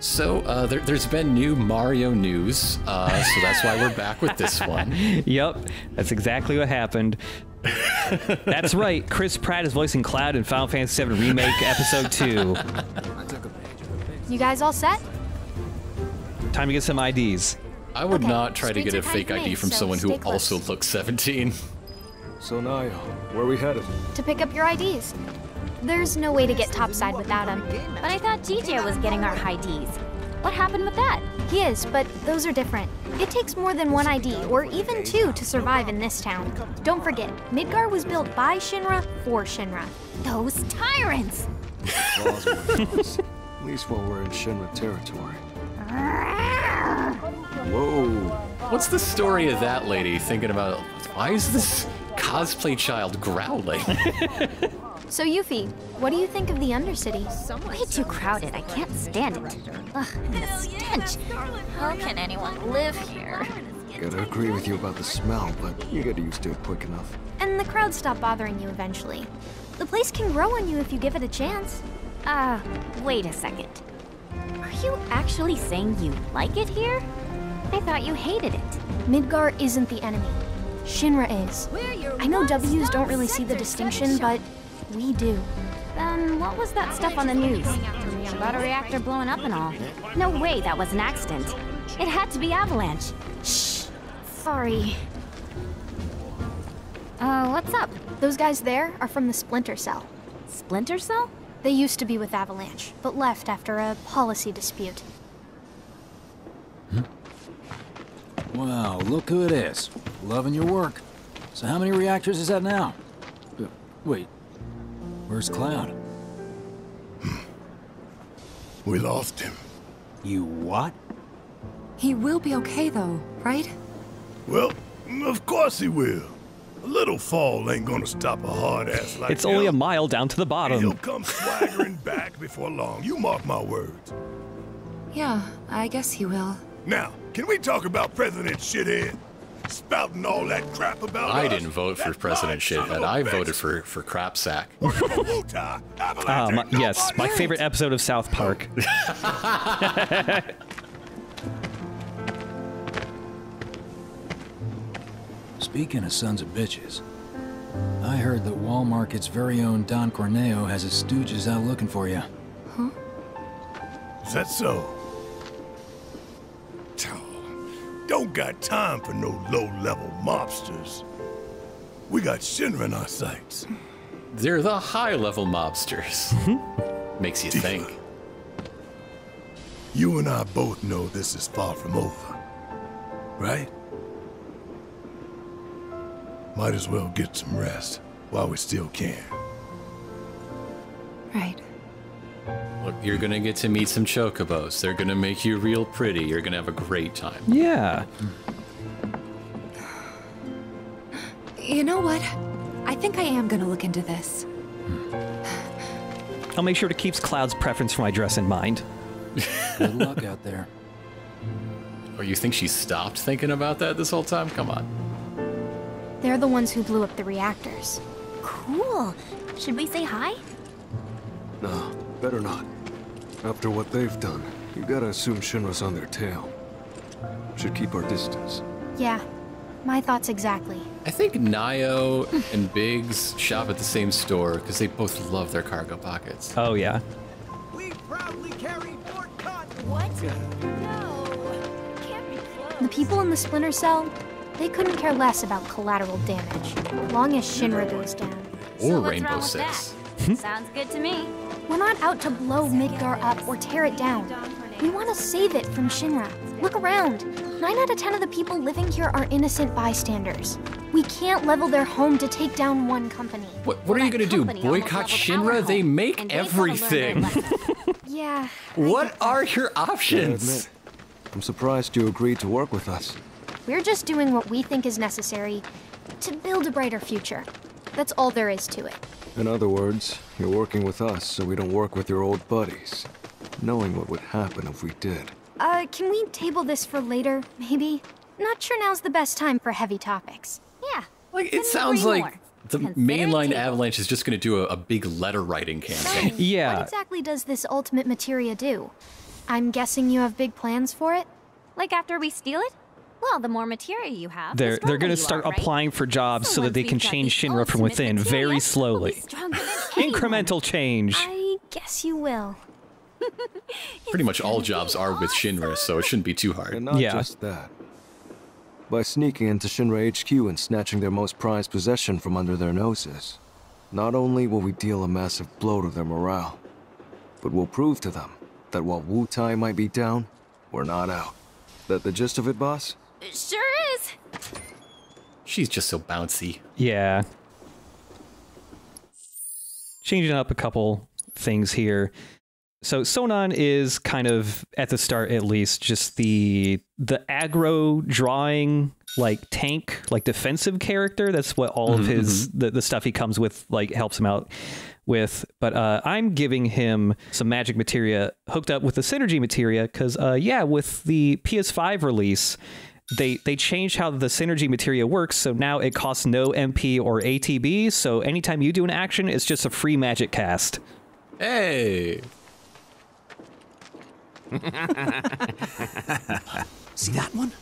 So there's been new Mario news, so that's why we're back with this one. Yep, that's exactly what happened. That's right, Chris Pratt is voicing Cloud in Final Fantasy VII Remake Episode 2. You guys all set? Time to get some IDs. I would not try to get a fake ID from someone who also looks 17. So Naya, where are we headed? To pick up your IDs. There's no way to get topside without him. But I thought GJ was getting our IDs. What happened with that? He is, but those are different. It takes more than one ID, or even two, to survive in this town. Don't forget, Midgar was built by Shinra for Shinra. Those tyrants! At least while we're in Shinra territory. Whoa. What's the story of that lady thinking about, why is this cosplay child growling? So Yuffie, what do you think of the Undercity? Way too crowded, I can't stand it. Ugh, the stench. How can anyone live here? I gotta agree with you about the smell, but you get used to it quick enough. And the crowd stop bothering you eventually. The place can grow on you if you give it a chance. Wait a second. Are you actually saying you like it here? I thought you hated it. Midgar isn't the enemy. Shinra is. I know W's don't really see the distinction, but we do. Then what was that stuff on the news? About a reactor blowing up and all. No way that was an accident. It had to be Avalanche. Shh. Sorry. What's up? Those guys there are from the Splinter Cell. Splinter Cell? They used to be with Avalanche, but left after a policy dispute. Wow, look who it is. Loving your work. So how many reactors is that now? Wait. Where's Cloud? We lost him. You what? He will be okay though, right? Well, of course he will. A little fall ain't gonna stop a hard ass like that. It's only a mile down to the bottom. He'll come swaggering back before long. You mark my words. Yeah, I guess he will. Now, can we talk about President Shithead? Spouting all that crap about I us. Didn't vote for President Shithead. I voted for Kripsay. Yes, my favorite episode of South Park. Speaking of sons of bitches, I heard that Walmart's very own Don Corneo has his stooges out looking for you. Huh? Is that so? Don't got time for no low-level mobsters. We got Shinra in our sights. They're the high-level mobsters. Makes you Tifa, think. You and I both know this is far from over, right? Might as well get some rest while we still can. Right. Look, you're gonna get to meet some chocobos. They're gonna make you real pretty. You're gonna have a great time. Yeah. You know what? I think I am gonna look into this. I'll make sure to keep Cloud's preference for my dress in mind. Good luck out there. Oh, you think she stopped thinking about that this whole time? Come on. They're the ones who blew up the reactors. Cool. Should we say hi? No. Better not. After what they've done, you gotta assume Shinra's on their tail. Should keep our distance. Yeah, my thoughts exactly. I think Nio and Biggs shop at the same store because they both love their cargo pockets. Oh yeah. We proudly carry Fort Cotton. What? No, can't be close. The people in the Splinter Cell, they couldn't care less about collateral damage, as long as Shinra goes down. Or so Rainbow Six. Sounds good to me. We're not out to blow Midgar up or tear it down. We want to save it from Shinra. Look around. 9 out of 10 of the people living here are innocent bystanders. We can't level their home to take down one company. What are you going to do? Boycott Shinra? They make everything. Yeah. What are your options? I'm surprised you agreed to work with us. We're just doing what we think is necessary to build a brighter future. That's all there is to it. In other words, you're working with us so we don't work with your old buddies, knowing what would happen if we did. Can we table this for later, maybe? Not sure now's the best time for heavy topics. Yeah. Like, it sounds like The mainline Avalanche is just going to do a big letter writing campaign. Yeah. What exactly does this ultimate materia do? I'm guessing you have big plans for it? Like after we steal it? Well, the more materia you have, they're going to start applying for jobs so that they can change Shinra from within very slowly. Incremental change. I guess you will. Pretty much all jobs are with Shinra, so it shouldn't be too hard. And not just that. By sneaking into Shinra HQ and snatching their most prized possession from under their noses, not only will we deal a massive blow to their morale, but we'll prove to them that while Wutai might be down, we're not out. That the gist of it, boss? It sure is! She's just so bouncy. Yeah. Changing up a couple things here. So Sonon is kind of, at the start at least, just the aggro drawing, like tank, like defensive character. That's what all of his, the stuff he comes with, like helps him out with. But I'm giving him some magic materia hooked up with the synergy materia because, yeah, with the PS5 release, they changed how the synergy materia works. So now it costs no MP or ATB. So anytime you do an action, it's just a free magic cast. Hey! See that one?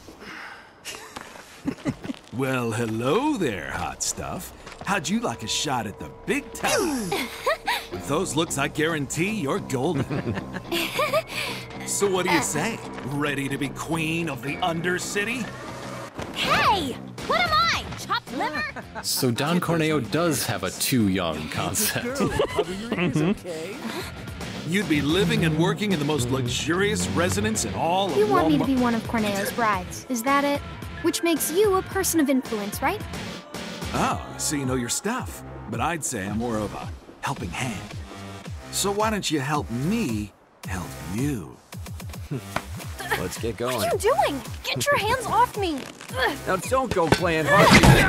Well, hello there, hot stuff. How'd you like a shot at the big tower? With those looks, I guarantee you're golden. So what do you say? Ready to be queen of the Undercity? Hey! What am I? Chopped liver? So Don Corneo does have a too young concept. You'd be living and working in the most luxurious residence in all of Walmart. You want me to be one of Corneo's brides, is that it? Which makes you a person of influence, right? Oh, so you know your stuff. But I'd say I'm more of a helping hand. So why don't you help me help you? Let's get going. What are you doing? Get your hands off me! Now don't go playing hard.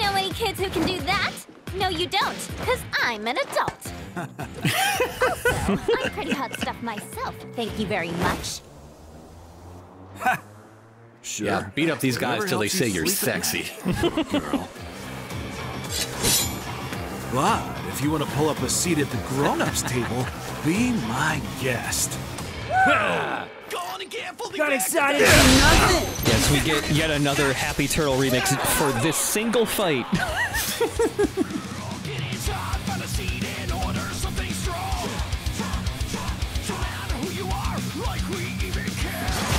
Know any kids who can do that? No, you don't, because I'm an adult. Also, I'm pretty hot stuff myself. Thank you very much. Sure. Yeah, beat up these guys till they say you're sexy. Girl. But if you want to pull up a seat at the grown-ups table, be my guest. Got excited for nothing. Yes, we get yet another Happy Turtle remix for this single fight.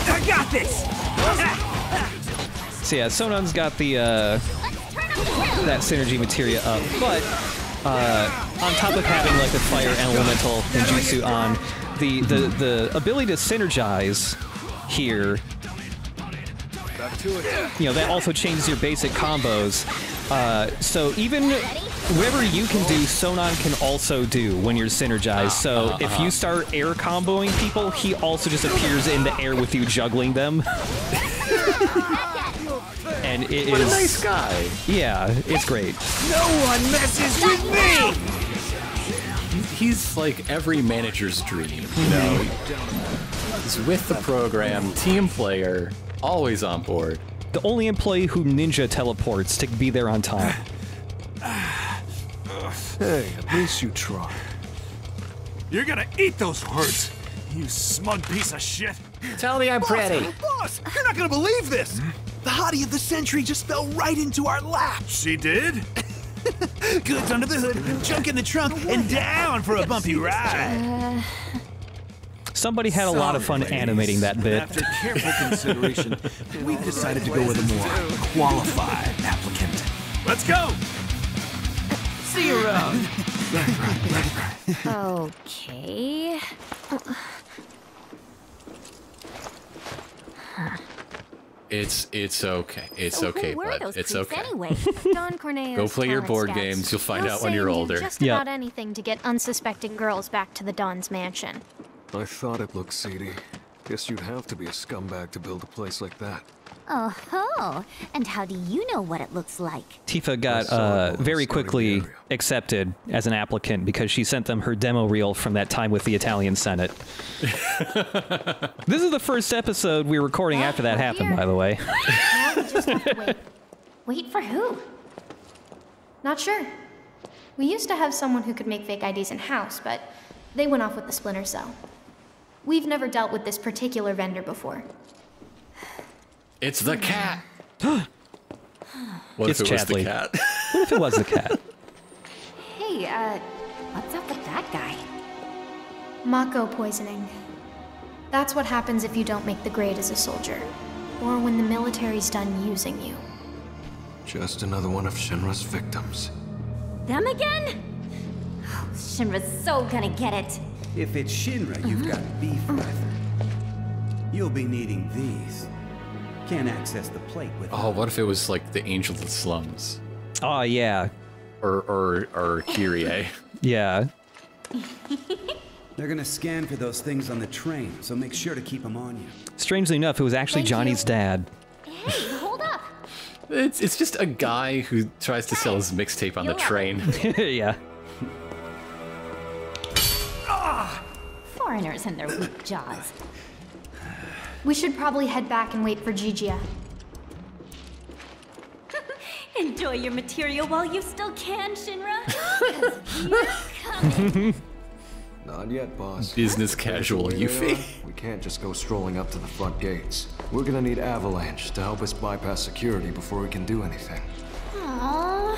I got this. So yeah, Sonon's got the that synergy materia up, but on top of having like the fire elemental ninjutsu on, the ability to synergize here, you know, that also changes your basic combos. So even whatever you can do, Sonon can also do when you're synergized. So if you start air comboing people, he also just appears in the air with you juggling them. And it what is... a nice guy. Yeah, it's great. No one messes with me! He's like every manager's dream, you know? He's with the program, team player, always on board. The only employee who ninja teleports to be there on time. Hey, at least you try. You're gonna eat those words, you smug piece of shit. Tell me I'm pretty. Boss, you're not gonna believe this. The hottie of the century just fell right into our lap. She did? Goods under the hood, junk in the trunk, and down for a bumpy ride. Somebody had a lot of fun animating that bit. After careful consideration, we've decided to go with a more qualified applicant. Let's go! See you around. Okay. It's okay. It's okay, bud. It's okay. Anyway? Don Corneo's go play your board games. You'll find out when you're older. Just about anything to get unsuspecting girls back to the Don's mansion. I thought it looked seedy. Guess you'd have to be a scumbag to build a place like that. Oh-ho! And how do you know what it looks like? Tifa got very quickly accepted as an applicant because she sent them her demo reel from that time with the Italian Senate. This is the first episode we were recording after that happened, by the way. Now we just have to wait. Wait for who? Not sure. We used to have someone who could make fake IDs in-house, but they went off with the Splinter Cell. We've never dealt with this particular vendor before. It's the cat! What if it was the cat? What if it was the cat? Hey, what's up with that guy? Mako poisoning. That's what happens if you don't make the grade as a soldier. Or when the military's done using you. Just another one of Shinra's victims. Them again? Oh, Shinra's so gonna get it. If it's Shinra, you've got beef with her. You'll be needing these. Can't access the plate with what if it was like the Angel of the Slums? Oh yeah. Or Kyrie. Yeah. They're gonna scan for those things on the train, so make sure to keep them on you. Strangely enough, it was actually Johnny's dad. Hey, hold up. It's just a guy who tries to sell his mixtape on the train. Yeah. Foreigners and their weak jaws. We should probably head back and wait for Gigi. Enjoy your material while you still can, Shinra. 'Cause you're coming. Not yet, boss. Business casual, Yuffie. We can't just go strolling up to the front gates. We're gonna need Avalanche to help us bypass security before we can do anything. Aww.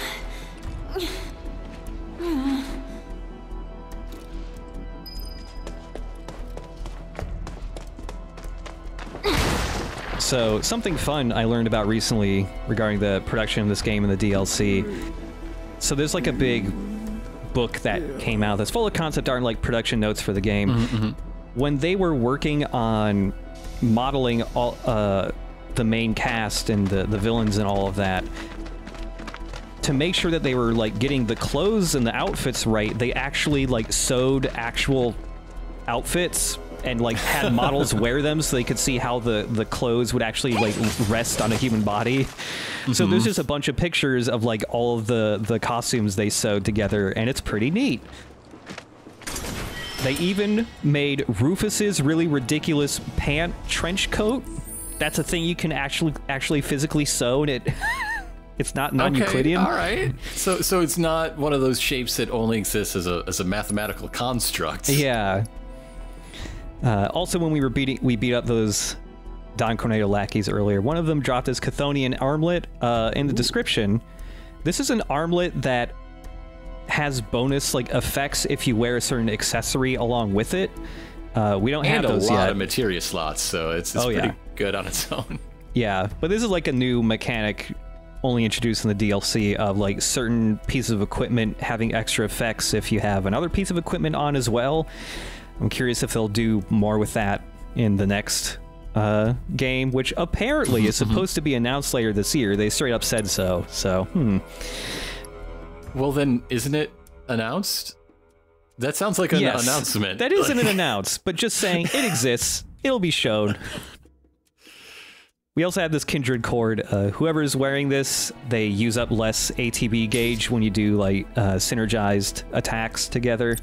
So, something fun I learned about recently regarding the production of this game and the DLC. So there's like a big book that came out that's full of concept art and like production notes for the game. When they were working on modeling all the main cast and the villains and all of that, to make sure that they were like getting the clothes and the outfits right, they actually like sewed actual outfits and like had models wear them so they could see how the clothes would actually like rest on a human body. So there's just a bunch of pictures of like all of the costumes they sewed together, and it's pretty neat. They even made Rufus's really ridiculous pant trench coat. That's a thing you can actually physically sew, and it's not non-Euclidean. Okay, all right. So it's not one of those shapes that only exists as a mathematical construct. Yeah. Also, when we beat up those Don Corneo lackeys earlier, one of them dropped his Chthonian armlet in the description. This is an armlet that has bonus like effects if you wear a certain accessory along with it. We don't have those yet. And a lot of materia slots, so it's pretty good on its own. Yeah, but this is like a new mechanic only introduced in the DLC of like certain pieces of equipment having extra effects if you have another piece of equipment on as well. I'm curious if they'll do more with that in the next game, which apparently is supposed to be announced later this year. They straight up said so, Well then, isn't it announced? That sounds like an announcement. That isn't an announce, but just saying it exists. It'll be shown. We also have this Kindred Cord. Whoever's wearing this, they use up less ATB gauge when you do like synergized attacks together.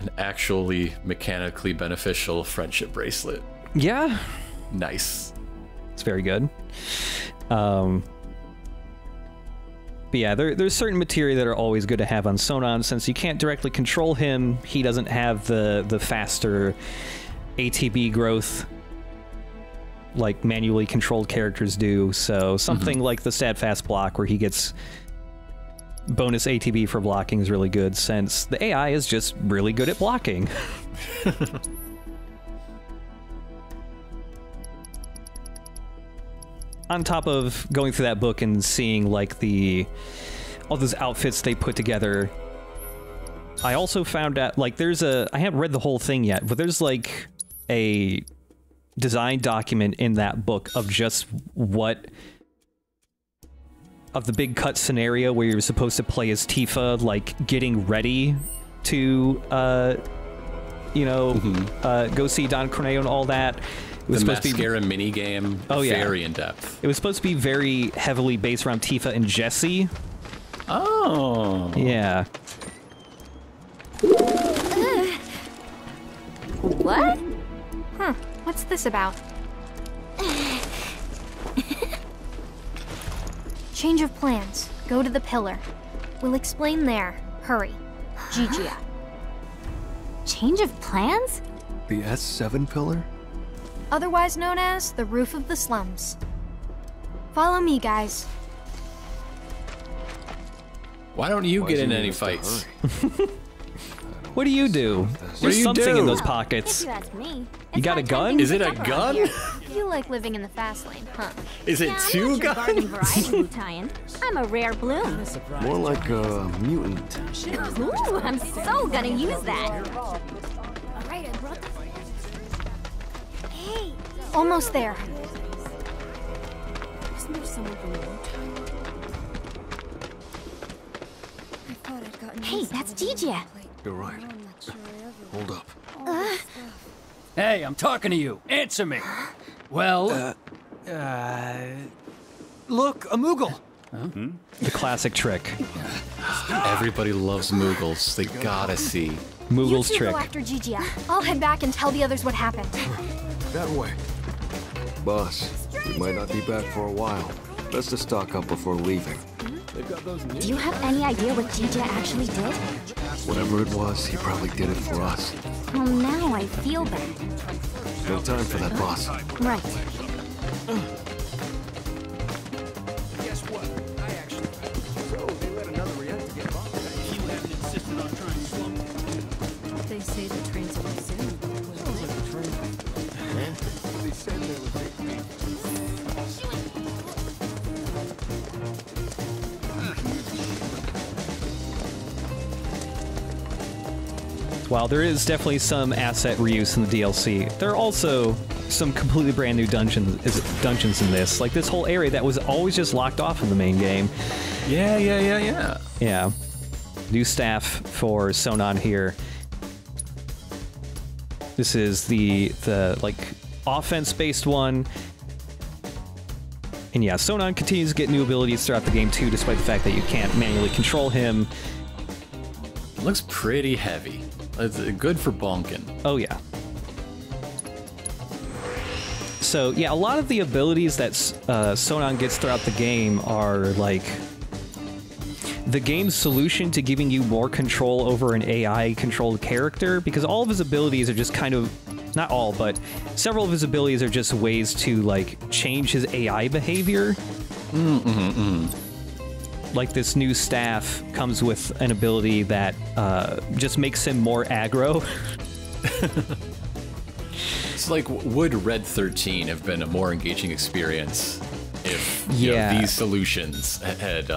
An actually mechanically beneficial friendship bracelet. Yeah. Nice. It's very good. But yeah, there's certain materia that are always good to have on Sonon. Since you can't directly control him, he doesn't have the faster ATB growth like manually controlled characters do. So something like the Steadfast block where he gets bonus ATB for blocking is really good, since the AI is just really good at blocking. On top of going through that book and seeing like all those outfits they put together, I also found out like I haven't read the whole thing yet, but there's like a design document in that book of just what of the big cut scenario where you're supposed to play as Tifa, like getting ready to, you know, go see Don Corneo and all that. It was supposed mascara to be mini game. Oh yeah, very in depth. It was supposed to be very heavily based around Tifa and Jessie. Oh. Yeah. What? Huh. What's this about? Change of plans. Go to the pillar. We'll explain there. Hurry. Gigi. Change of plans? The S7 pillar? Otherwise known as the roof of the slums. Follow me, guys. Why don't you get in any fights? What do you do? There's something in those pockets. If you ask me, you got a gun? Is it a gun? You like living in the fast lane, huh? Is it two guns? I'm a rare bloom. More like a mutant. Ooh, I'm so gonna use that. Hey, almost there. Isn't there someone from Wutai? Hey, that's Gigi. You're right. Hold up. Hey, I'm talking to you. Answer me. Well, look, a Moogle. Huh? The classic trick. Everybody loves Moogles. They gotta see. Moogle's trick. Go after Gigi. I'll head back and tell the others what happened. That way. Boss, we might not be back for a while. Best to stock up before leaving. Do you have any idea what Gigi actually did? Whatever it was, he probably did it for us. Well, now I feel bad. No time for that, boss. Right. Guess what? I actually... So, they let another reactor get bombed. He hadn't insisted on trying to slow down. They say the train's going soon. Sounds like a train. They said they were big people. While there is definitely some asset reuse in the DLC, there are also some completely brand new dungeons in this. Like this whole area that was always just locked off in the main game. Yeah. New staff for Sonon here. This is the like offense-based one. And yeah, Sonon continues to get new abilities throughout the game too, despite the fact that you can't manually control him. Looks pretty heavy. It's good for bonking. Oh yeah. So yeah, a lot of the abilities that Sonon gets throughout the game are like the game's solution to giving you more control over an AI-controlled character, because all of his abilities are just kind of... Not all, but several of his abilities are just ways to, like, change his AI behavior. Like, this new staff comes with an ability that just makes him more aggro. It's like, would Red 13 have been a more engaging experience if you know, these solutions had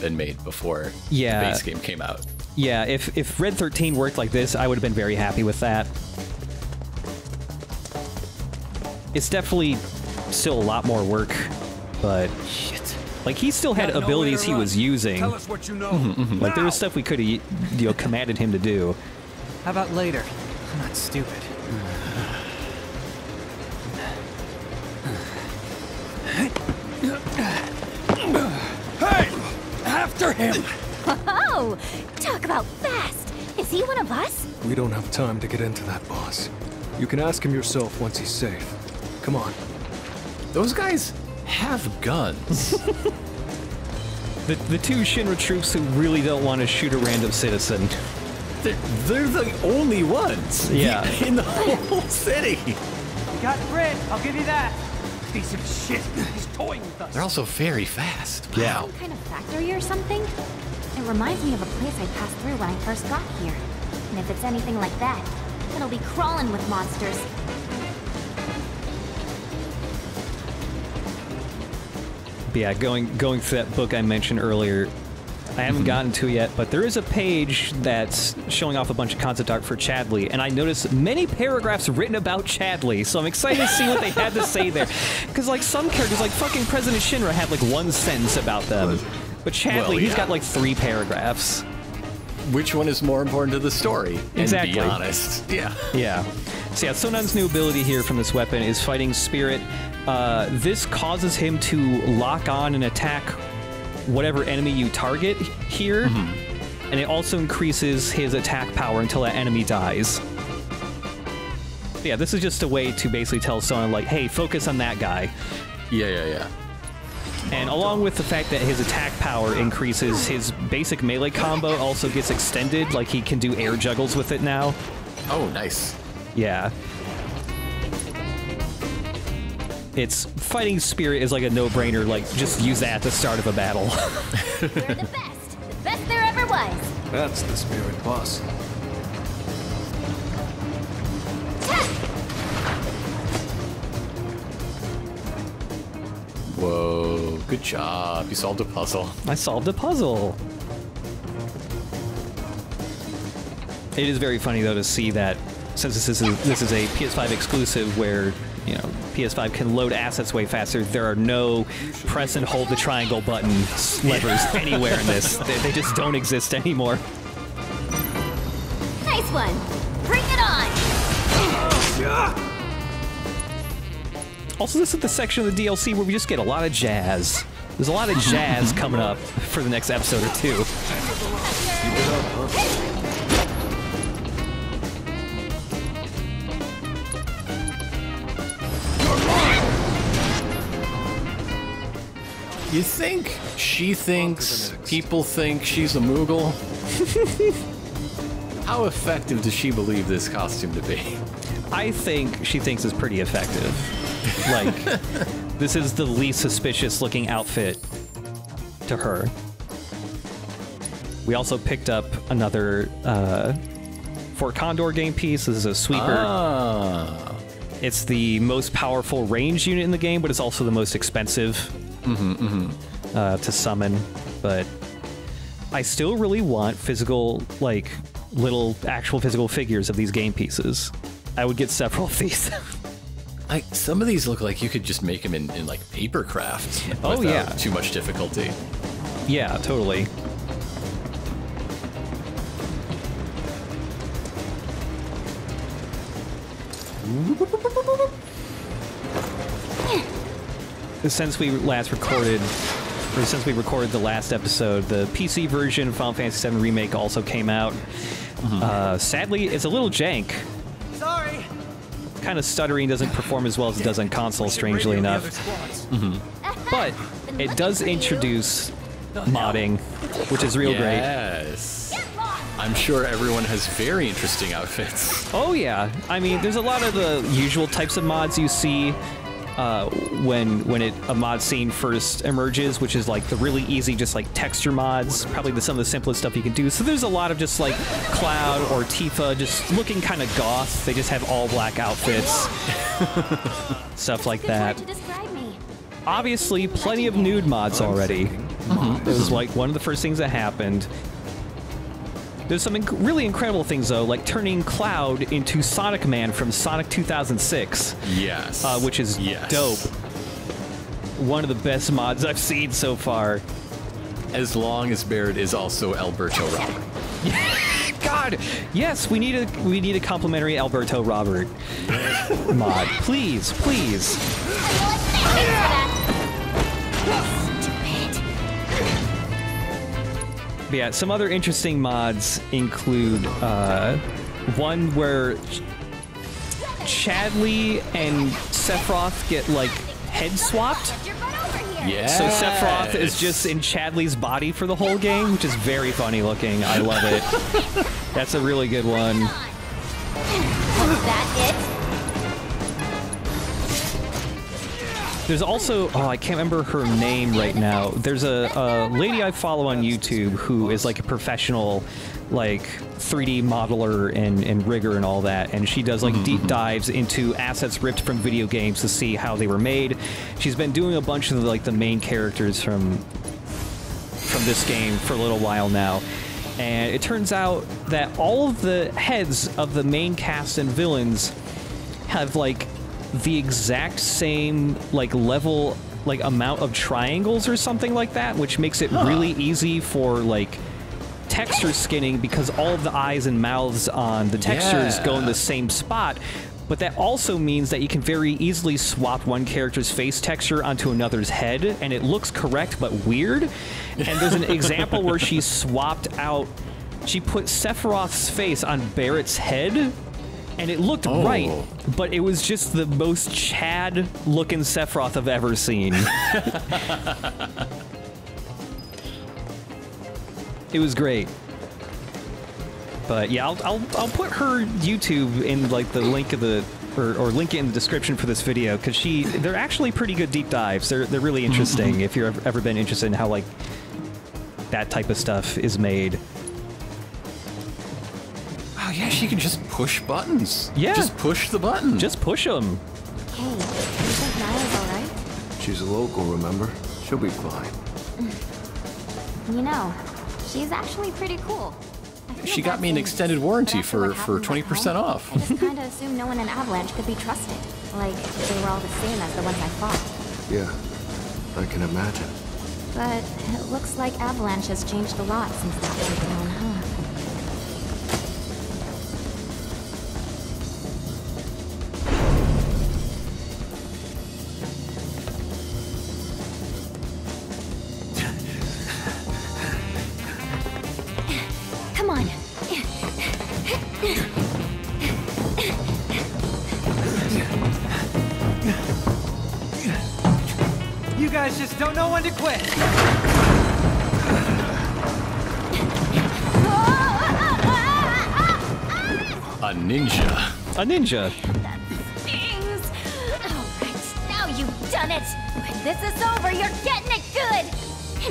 been made before the base game came out? Yeah, if Red 13 worked like this, I would have been very happy with that. It's definitely still a lot more work, but like he still had abilities he was using. Tell us what you know. Like there was stuff we could have, you know, commanded him to do. How about later? I'm not stupid. Hey, after him! Oh, talk about fast. Is he one of us? We don't have time to get into that, boss. You can ask him yourself once he's safe. Come on. Those guys have guns. the two Shinra troops who really don't want to shoot a random citizen. They're the only ones. Yeah. In the whole city. We got Brit. I'll give you that. Piece of shit. He's toying with us. They're also very fast. Yeah. Some kind of factory or something? It reminds me of a place I passed through when I first got here. And if it's anything like that, it'll be crawling with monsters. Yeah, going through that book I mentioned earlier, I haven't gotten to yet, but there is a page that's showing off a bunch of concept art for Chadley, and I noticed many paragraphs written about Chadley, so I'm excited to see what they had to say there. Because, like, some characters, like fucking President Shinra, had, like, one sentence about them. But Chadley, he's got, like, 3 paragraphs. which one is more important to the story. Exactly. And be honest. Yeah. Yeah. So yeah, Sonon's new ability here from this weapon is Fighting Spirit. This causes him to lock on and attack whatever enemy you target here. Mm-hmm. And it also increases his attack power until that enemy dies. Yeah, this is just a way to basically tell Sonon, like, hey, focus on that guy. Yeah, yeah, yeah. And along with the fact that his attack power increases, his basic melee combo also gets extended, like he can do air juggles with it now. Oh, nice. Yeah. It's Fighting Spirit is like a no-brainer, like, just use that at the start of a battle. You're the best there ever was. That's the spirit, boss. Whoa, good job. You solved a puzzle. I solved a puzzle. It is very funny, though, to see that since this is a PS5 exclusive where, you know, PS5 can load assets way faster, there are no press and hold the triangle button levers anywhere in this. They just don't exist anymore. Nice one. Bring it on. Yeah. Also, this is the section of the DLC where we just get a lot of jazz. There's a lot of jazz coming up for the next episode or two. You think she thinks people think she's a Moogle? How effective does she believe this costume to be? I think she thinks it's pretty effective. Like, this is the least suspicious looking outfit to her. We also picked up another Fort Condor game piece. This is a sweeper. Ah. It's the most powerful range unit in the game, but it's also the most expensive to summon. But I still really want physical, like, little actual physical figures of these game pieces. I would get several of these. Some of these look like you could just make them in like paper crafts without too much difficulty. Yeah, totally. Since we last recorded, or since we recorded the last episode, the PC version of Final Fantasy VII Remake also came out. Mm-hmm. Sadly, it's a little jank. Sorry. Kind of stuttering, doesn't perform as well as it does on console, strangely enough. Mm-hmm. But it does introduce modding, which is real great. Yes. I'm sure everyone has very interesting outfits. Oh yeah, I mean, there's a lot of the usual types of mods you see when a mod scene first emerges, which is like the really easy, just like texture mods, probably some of the simplest stuff you can do. So there's a lot of just like Cloud or Tifa just looking kind of goth. They just have all black outfits, stuff like that. Obviously, plenty of nude mods already. Mm-hmm. This is like one of the first things that happened. There's some really incredible things, though, like turning Cloud into Sonic Man from Sonic 2006. Yes. Which is dope. One of the best mods I've seen so far. As long as Barret is also Alberto Robert. God, yes, we need a complimentary Alberto Robert mod. Please, please. Yeah, some other interesting mods include one where Chadley and Sephiroth get, like, head swapped. Yeah. So Sephiroth is just in Chadley's body for the whole game, which is very funny looking. I love it. That's a really good one. Is that it? There's also, oh, I can't remember her name right now. There's a lady I follow on YouTube who is like a professional, like 3D modeler and rigger and all that. And she does like deep dives into assets ripped from video games to see how they were made. She's been doing a bunch of like the main characters from this game for a little while now. And it turns out that all of the heads of the main cast and villains have like the exact same like level, like amount of triangles or something like that, which makes it really easy for like texture skinning because all of the eyes and mouths on the textures go in the same spot. But that also means that you can very easily swap one character's face texture onto another's head, and it looks correct but weird. And there's an example where she swapped out, she put Sephiroth's face on Barret's head, and it looked right, but it was just the most Chad-looking Sephiroth I've ever seen. It was great. But yeah, I'll put her YouTube in like the link of the or link it in the description for this video, because they're actually pretty good deep dives. They're really interesting if you've ever been interested in how like that type of stuff is made. Oh yeah, she can just push buttons. Yeah, just push the button. Just push them. Hey, you think Nia's all right? She's a local, remember? She'll be fine. You know, she's actually pretty cool. She got me an extended warranty for 20% off. I just kind of assumed no one in Avalanche could be trusted. Like, they were all the same as the ones I fought. Yeah, I can imagine. But it looks like Avalanche has changed a lot since that was gone, huh? Don't know when to quit. A ninja. A ninja. That stings. All right, now you've done it. When this is over, you're getting it good.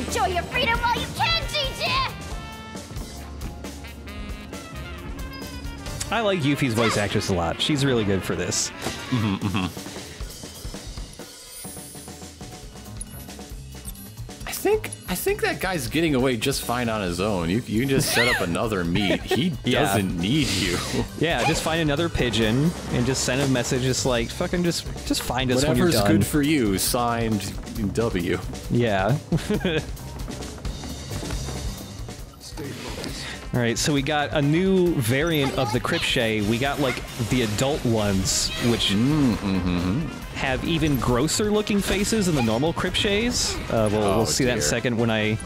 Enjoy your freedom while you can, Gigi. I like Yuffie's voice actress a lot. She's really good for this. I think that guy's getting away just fine on his own. You can just set up another meet. He doesn't need you. Yeah, just find another pigeon and just send a message. Just like fucking just find us when you're done. Whatever's good for you. Signed W. Yeah. All right, so we got a new variant of the Kripshay. We got like the adult ones, which have even grosser looking faces than the normal Kripshays. We'll see that in a second when I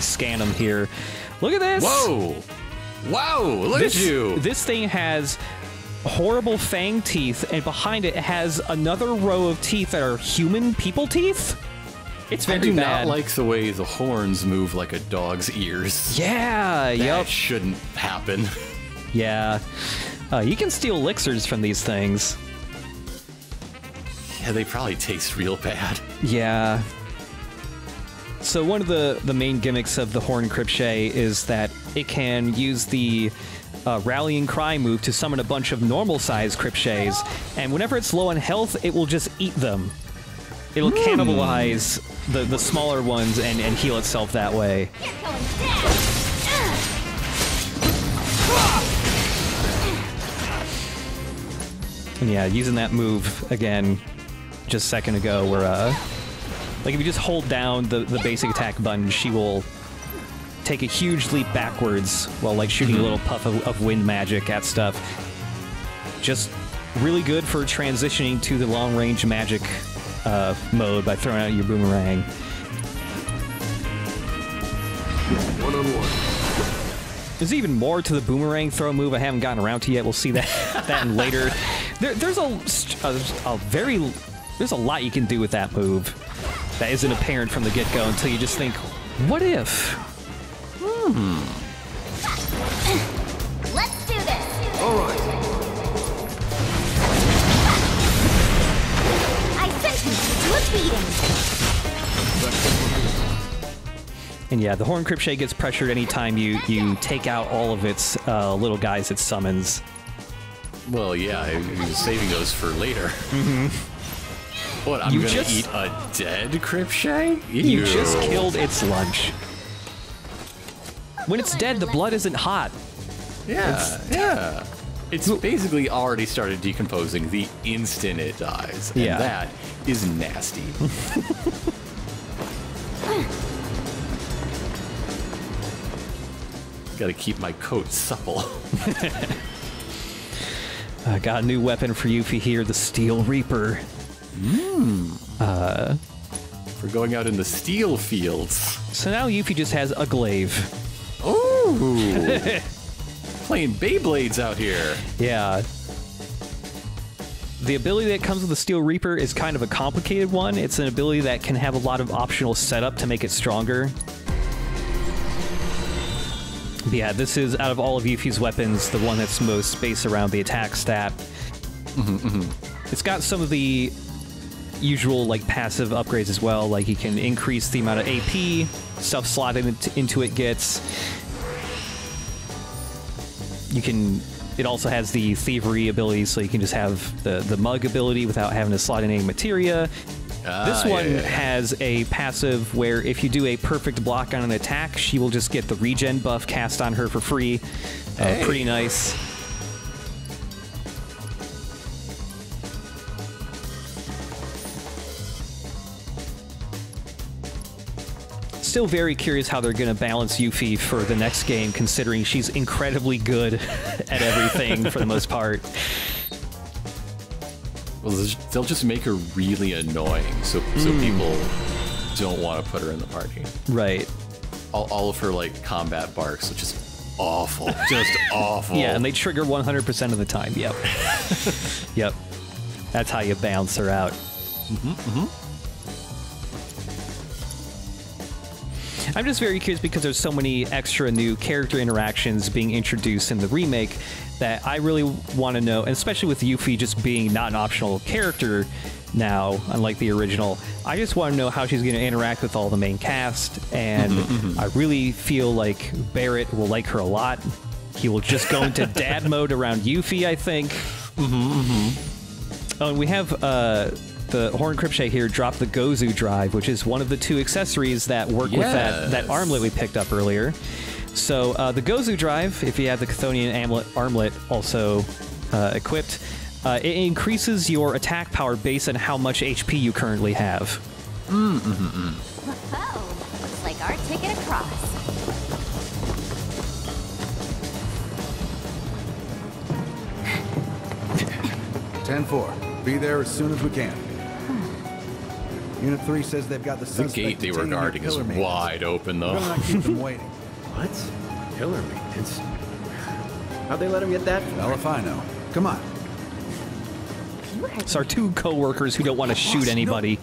scan them here. Look at this! Whoa! Wow! Look at you! This thing has horrible fang teeth, and behind it has another row of teeth that are human people teeth. It's very bad. I do not like the way the horns move like a dog's ears. Yeah, that shouldn't happen. Yeah. You can steal elixirs from these things. Yeah, they probably taste real bad. Yeah. So one of the main gimmicks of the Horn Kripshay is that it can use the rallying cry move to summon a bunch of normal-sized Kripshays, and whenever it's low on health, it will just eat them. It'll cannibalize the smaller ones and heal itself that way. And yeah, using that move again just a second ago where like if you just hold down the basic attack button, she will take a huge leap backwards while like shooting a little puff of wind magic at stuff. Just really good for transitioning to the long range magic mode by throwing out your boomerang. One-on-one. There's even more to the boomerang throw move I haven't gotten around to yet. We'll see that in later. There's a lot you can do with that move that isn't apparent from the get-go until you just think, what if? Let's do this. All right. And yeah, the Horn Kripshay gets pressured anytime you take out all of its little guys it summons. Well, yeah, I'm saving those for later. What, I'm going to eat a dead Kripshay? Ew. You just killed its lunch. When it's dead, the blood isn't hot. Yeah, It's basically already started decomposing the instant it dies, and that is nasty. Gotta keep my coat supple. I got a new weapon for Yuffie here, the Steel Reaper. For going out in the steel fields. So now Yuffie just has a glaive. Ooh! Playing Beyblades out here. Yeah. The ability that comes with the Steel Reaper is kind of a complicated one. It's an ability that can have a lot of optional setup to make it stronger. But yeah, this is, out of all of Yuffie's weapons, the one that's most spaced around the attack stat. It's got some of the usual, like, passive upgrades as well. Like, you can increase the amount of AP, stuff slotted into it gets. You can... It also has the thievery ability, so you can just have the mug ability without having to slot in any materia. This one has a passive where if you do a perfect block on an attack, she will just get the regen buff cast on her for free. Hey. Pretty nice. Still very curious how they're going to balance Yuffie for the next game, considering she's incredibly good at everything for the most part. Well, they'll just make her really annoying, so people don't want to put her in the party. Right. All of her, like, combat barks, which is awful. Just awful. Yeah, and they trigger 100% of the time. Yep. Yep. That's how you balance her out. I'm just very curious because there's so many extra new character interactions being introduced in the remake that I really want to know, and especially with Yuffie just being not an optional character now, unlike the original, I just want to know how she's going to interact with all the main cast, and I really feel like Barret will like her a lot. He will just go into dad mode around Yuffie, I think. Oh, and we have... the Horn Kripshay here dropped the Gozu Drive, which is one of the two accessories that work with that armlet we picked up earlier. So the Gozu Drive, if you have the Chthonian armlet also equipped, it increases your attack power based on how much HP you currently have. Oh, looks like our ticket across. Ten-4. Be there as soon as we can. Unit 3 says they've got the gate they were guarding is wide open, though. We're not keep them waiting. What? Pillar maintenance? How'd they let him get that? Well, if I know. Come on. It's our two co-workers who don't want to shoot anybody.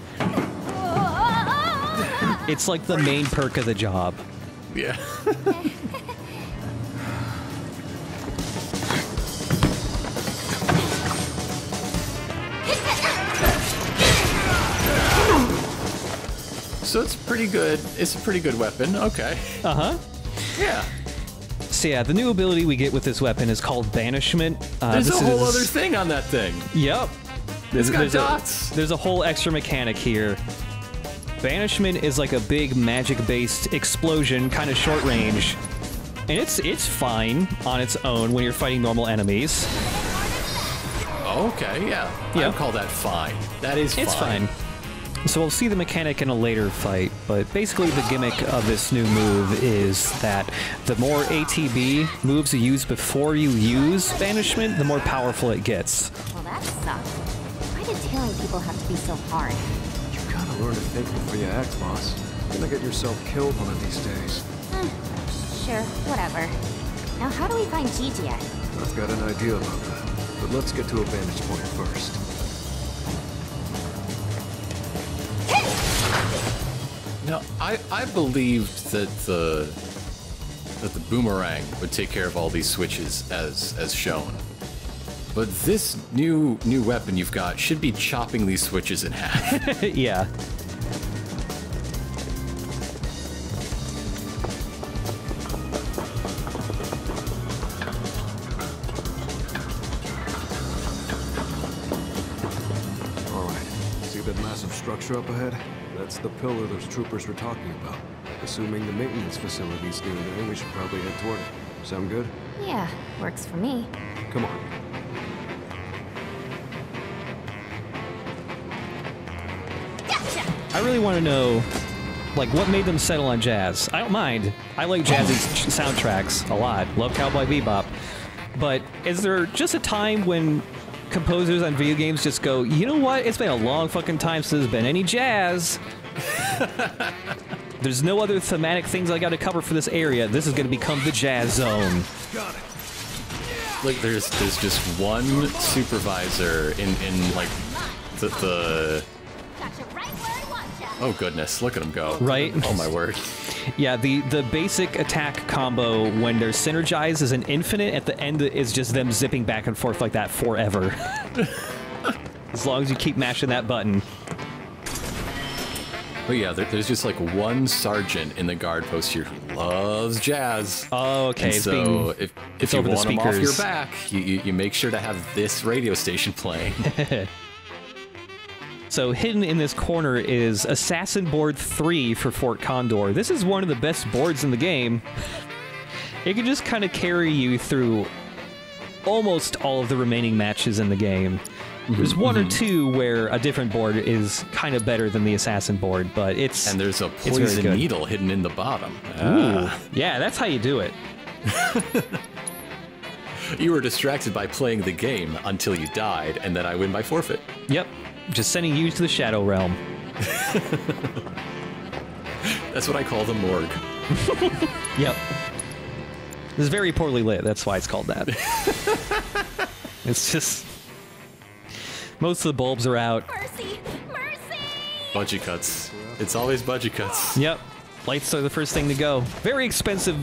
It's like the main perk of the job. Yeah. So it's pretty good. It's a pretty good weapon. Okay. Yeah. So yeah, the new ability we get with this weapon is called Banishment. There's a whole other thing on that thing. Yep. It's got dots. There's a whole extra mechanic here. Banishment is like a big magic-based explosion, kind of short range. And it's fine on its own when you're fighting normal enemies. Okay, yeah. Yep. I would call that fine. That is fine. It's fine. So we'll see the mechanic in a later fight, but basically the gimmick of this new move is that the more ATB moves you use before you use Banishment, the more powerful it gets. Well, that sucks. Why did tailing people have to be so hard? You gotta learn to think before you act, boss. You're gonna get yourself killed one of these days. Sure, whatever. Now how do we find Gigi at? I've got an idea about that, but let's get to a vantage point first. Now, I believed that the boomerang would take care of all these switches as shown, but this new weapon you've got should be chopping these switches in half. Yeah. All right. See that massive structure up ahead? That's the pillar those troopers were talking about. Assuming the maintenance facility's near there, we should probably head toward it. Sound good? Yeah, works for me. Come on. Gotcha! I really want to know Like, what made them settle on jazz? I don't mind. I like jazzy soundtracks a lot. Love Cowboy Bebop. But is there just a time when composers on video games just go, you know what? It's been a long fucking time since there's been any jazz. There's no other thematic things I got to cover for this area. This is going to become the jazz zone. Got it. Like, there's just one supervisor in like, the... Oh, goodness, look at him go. Right? Oh, my word. Yeah, the basic attack combo when they're synergized is an infinite. At the end, is just them zipping back and forth like that forever. As long as you keep mashing that button. But yeah, there's just like one sergeant in the guard post here who loves jazz. Oh, okay. And so if you want him off your back, you make sure to have this radio station playing. So hidden in this corner is Assassin Board 3 for Fort Condor. This is one of the best boards in the game. It can just kind of carry you through almost all of the remaining matches in the game. There's one or two where a different board is kind of better than the assassin board, but it's... And there's a poison needle hidden in the bottom. Ooh. Yeah, that's how you do it. You were distracted by playing the game until you died, and then I win by forfeit. Yep. Just sending you to the Shadow Realm. That's what I call the morgue. Yep. It's very poorly lit, that's why it's called that. It's just... Most of the bulbs are out. Mercy! Mercy! Budget cuts. It's always budget cuts. Yep. Lights are the first thing to go. Very expensive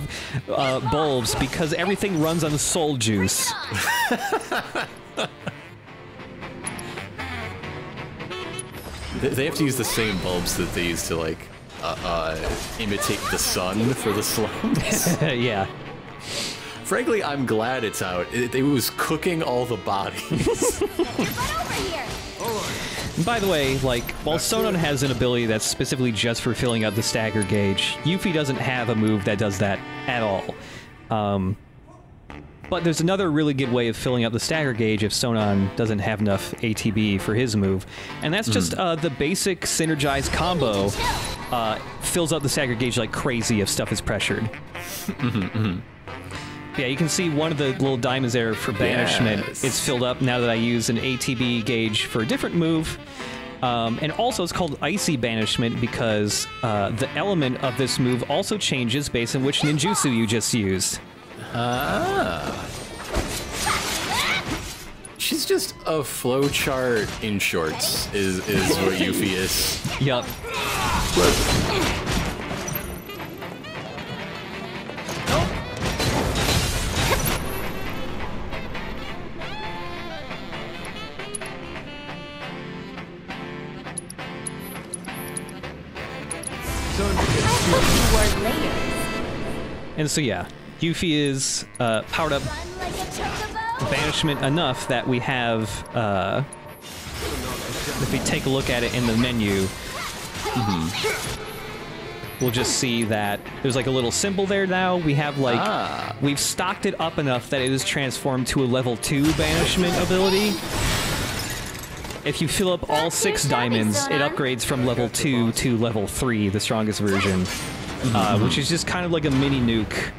bulbs because everything runs on soul juice. They have to use the same bulbs that they use to, like, imitate the sun for the slums. Yeah. Frankly, I'm glad it's out. It was cooking all the bodies. By the way, like, while Sonon has an ability that's specifically just for filling out the stagger gauge, Yuffie doesn't have a move that does that at all. But there's another really good way of filling up the stagger gauge if Sonon doesn't have enough ATB for his move. And that's just the basic synergized combo fills up the stagger gauge like crazy if stuff is pressured. Yeah, you can see one of the little diamonds there for banishment is filled up now that I use an ATB gauge for a different move. And also it's called Icy Banishment because the element of this move also changes based on which ninjutsu you just used. She's just a flowchart in shorts, is what Yuffie is. Yup. And so, yeah, Yuffie is powered up banishment enough that we have, if we take a look at it in the menu, we'll just see that there's like a little symbol there now. We have like, we've stocked it up enough that it is transformed to a level 2 banishment ability. If you fill up all 6 diamonds, it upgrades from level 2 to level 3, the strongest version. Which is just kind of like a mini nuke.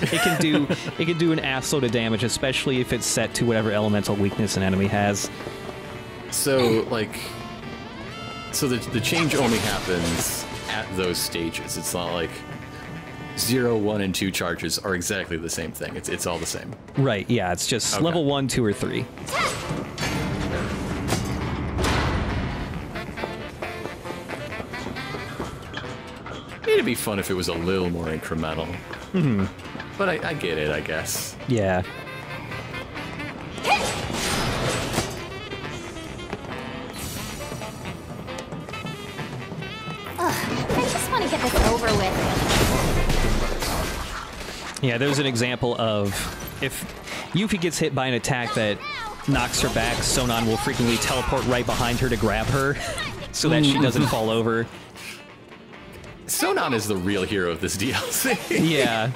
It can do an assload of damage, especially if it's set to whatever elemental weakness an enemy has. So like, so the change only happens at those stages. It's not like 0, 1, and 2 charges are exactly the same thing. It's all the same. Right? Yeah. It's just level 1, 2, or 3. It'd be fun if it was a little more incremental. But I get it, I guess. Yeah. I just want to get this over with. Yeah, there's an example of if Yuffie gets hit by an attack that knocks her back, Sonon will frequently teleport right behind her to grab her so that she doesn't fall over. Sonon is the real hero of this DLC. Yeah.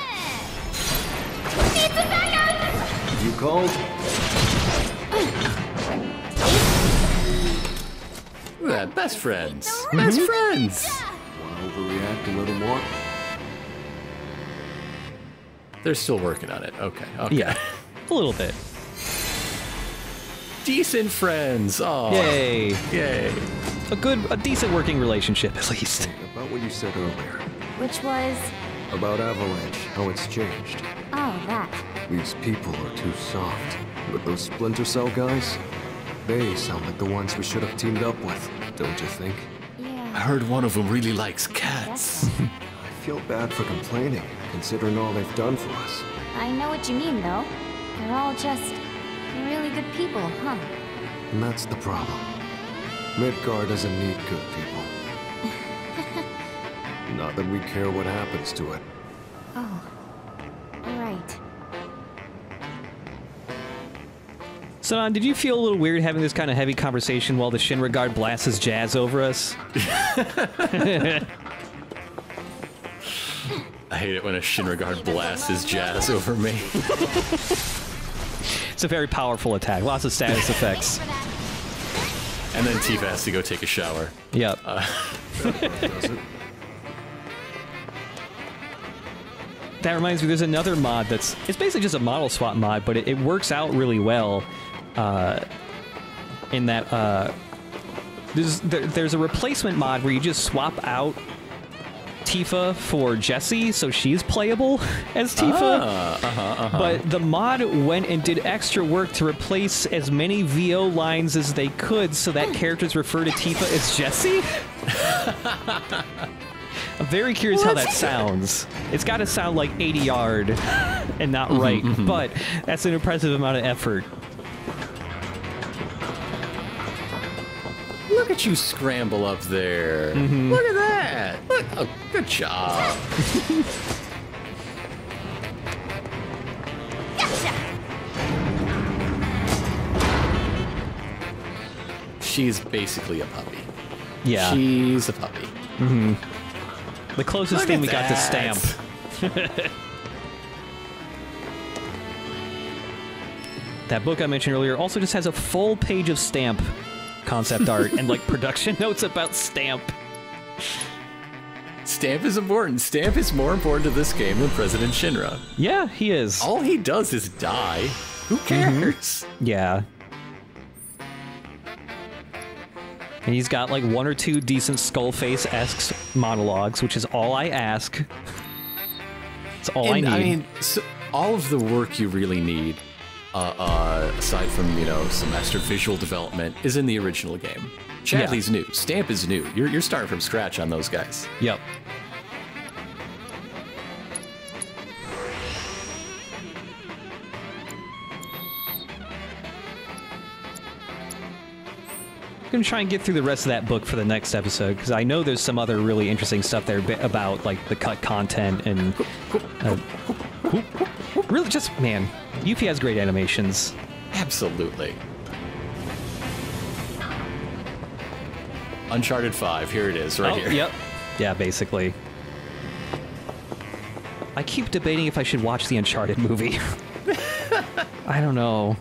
You called? Best friends. Best friends. Wow. overreact a little more. They're still working on it. Okay. Okay. Yeah. A little bit. Decent friends. Oh. Yay. Yay. A decent working relationship, at least. About what you said earlier. Which was? About Avalanche, how it's changed. Oh, that. These people are too soft. But those Splinter Cell guys, they sound like the ones we should have teamed up with, don't you think? Yeah. I heard one of them really likes cats. I feel bad for complaining, considering all they've done for us. I know what you mean, though. They're all just really good people, huh? And that's the problem. Midgar doesn't need good people. Not that we care what happens to it. Oh. Right. Sonon, did you feel a little weird having this kind of heavy conversation while the Shinra guard blasts his jazz over us? I hate it when a Shinra guard blasts his jazz over me. It's a very powerful attack. Lots of status effects. And then Tifa has to go take a shower. Yep. That reminds me, there's another mod that's... It's basically just a model swap mod, but it works out really well in that there's a replacement mod where you just swap out Tifa for Jessie, so she's playable as Tifa. But the mod went and did extra work to replace as many VO lines as they could so that characters refer to Tifa as Jessie. I'm very curious how that sounds. It's got to sound like 80 yard and not right, but that's an impressive amount of effort. Look at you scramble up there. Look at that. Look. Oh, good job. She's basically a puppy. Yeah. She's a puppy. The closest thing we got to Stamp. That book I mentioned earlier also just has a full page of Stamp concept art and like production notes about Stamp. Stamp is important. Stamp is more important to this game than President Shinra. Yeah, he is. All he does is die. Who cares? Yeah. And he's got like one or two decent Skullface-esque monologues, which is all I ask. It's all I need. I mean, so all of the work you really need, aside from, you know, some extra visual development, is in the original game. Chadley's new. Stamp is new. You're starting from scratch on those guys. Yep. Gonna try and get through the rest of that book for the next episode, because I know there's some other really interesting stuff there about like the cut content and really just, man, Yuffie has great animations. Absolutely. Uncharted 5, here it is, right here. Yep. Yeah, basically. I keep debating if I should watch the Uncharted movie. I don't know.